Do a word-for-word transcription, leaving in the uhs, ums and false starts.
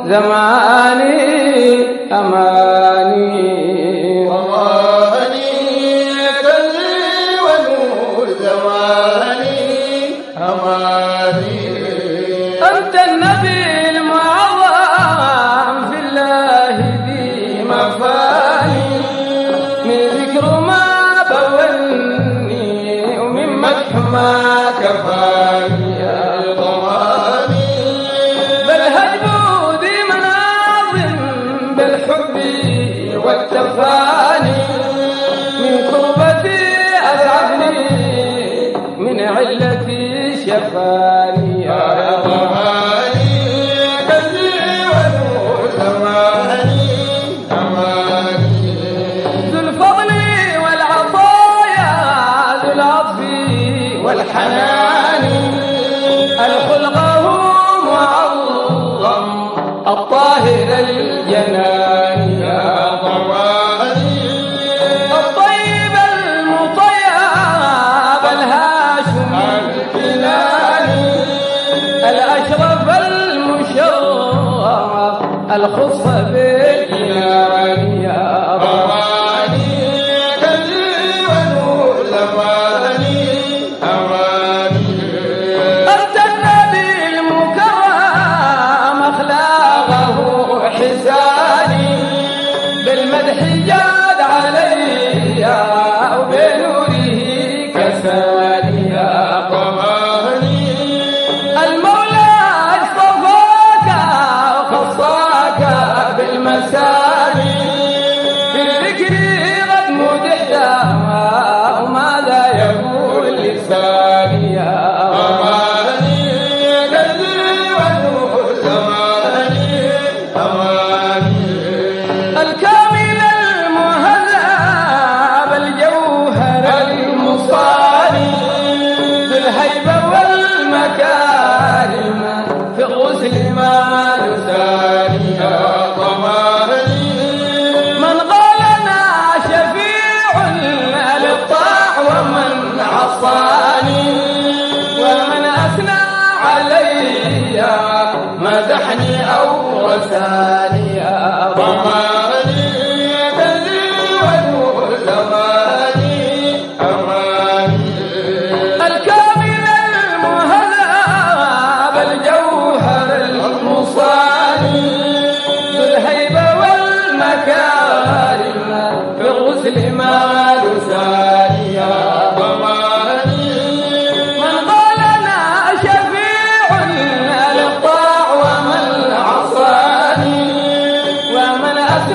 زماني أماني أماني كلي ونور زماني أماني أنت النبي المعظم في الله ذي مفاني من ذكر ما بوني ومن مدح ما كفاني والتفاني من كربتي أذعبني من علتي شفاني يا رباني كذي ونور زماني أماني ذو الفضل والعطايا ذو العطف والحنان الخلق هو معظم الطاهر الجنان الخصف بالجنان يا أماني كذي ونور زماني أماني أنت النبي المكرم أخلاقه حساني بالمدح جاد علي وبنوره كساني يا أماني ومن أثنى علي مدحني أو رساني يا ضماني كذي ونور زماني أماني الكامل المهذب الجوهر المصاني بالهيبة والمكارم في الرسل ما نساني يا ضماني ومن أثنى